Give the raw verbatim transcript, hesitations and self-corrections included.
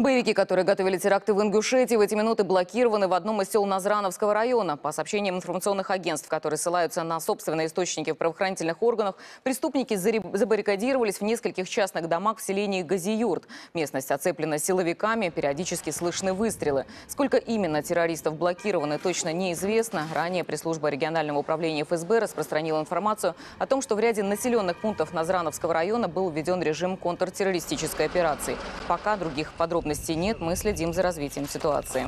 Боевики, которые готовили теракты в Ингушетии, в эти минуты блокированы в одном из сел Назрановского района. По сообщениям информационных агентств, которые ссылаются на собственные источники в правоохранительных органах, преступники забаррикадировались в нескольких частных домах в селении Гази-Юрт. Местность оцеплена силовиками, периодически слышны выстрелы. Сколько именно террористов блокированы, точно неизвестно. Ранее пресс-служба регионального управления ФСБ распространила информацию о том, что в ряде населенных пунктов Назрановского района был введен режим контртеррористической операции. Пока других подробностей нет, мы следим за развитием ситуации.